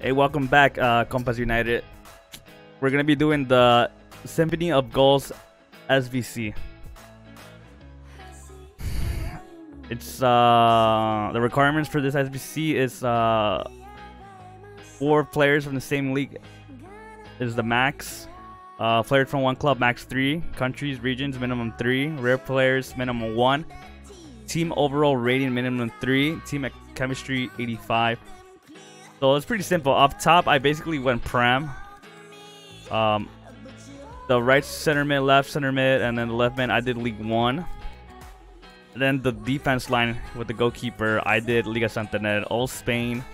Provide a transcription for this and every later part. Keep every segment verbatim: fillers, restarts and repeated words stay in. Hey, welcome back, uh, Compass United. We're going to be doing the Symphony of Goals S B C. It's, uh, the requirements for this S B C is, uh, four players from the same league is the max. Uh, players from one club, max three. Countries, regions, minimum three. Rare players, minimum one. Team overall rating, minimum three. Team chemistry, eighty-five. So it's pretty simple. Up top, I basically went Pram. Um, the right center mid, left center mid, and then the left mid, I did League One. And then the defense line with the goalkeeper, I did Liga Santander, all Spain.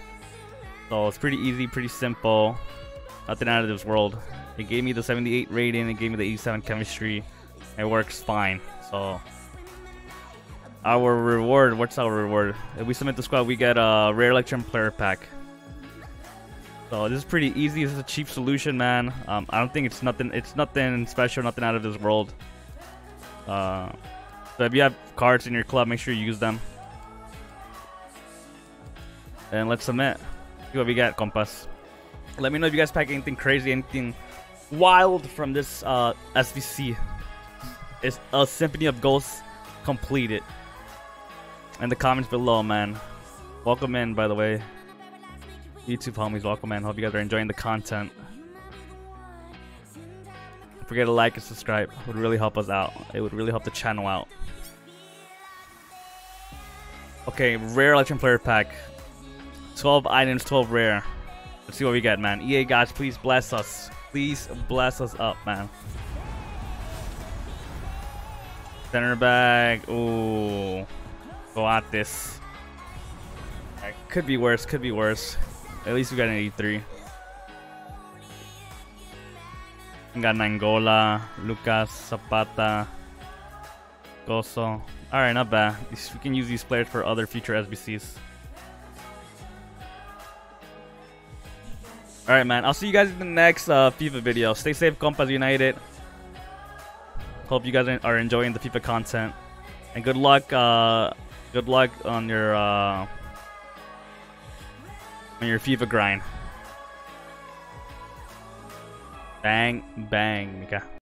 So it's pretty easy, pretty simple. Nothing out of this world. It gave me the seventy-eight rating, it gave me the eighty-seven chemistry. It works fine. So our reward, what's our reward? If we submit the squad, we get a rare electron player pack. So this is pretty easy. This is a cheap solution, man. Um, I don't think it's nothing. It's nothing special. Nothing out of this world. Uh, so if you have cards in your club, make sure you use them. And let's submit. See what we got, Compass. Let me know if you guys pack anything crazy, anything wild from this uh, S B C. It's a Symphony of Goals completed. In the comments below, man. Welcome in, by the way. YouTube homies, welcome, man. Hope you guys are enjoying the content. Don't forget to like and subscribe. It would really help us out. It would really help the channel out. Okay, rare electron player pack. twelve items, twelve rare. Let's see what we get, man. E A guys, please bless us. Please bless us up, man. Center back. Ooh. Go at this. Right, could be worse, could be worse. At least we got an eighty-three. We got Nangola, Lucas, Zapata, Gozo. Alright, not bad. We can use these players for other future S B Cs. Alright, man. I'll see you guys in the next uh, FIFA video. Stay safe, Compass United. Hope you guys are enjoying the FIFA content. And good luck, uh, good luck on your... Uh, your FIFA grind. Bang, bang.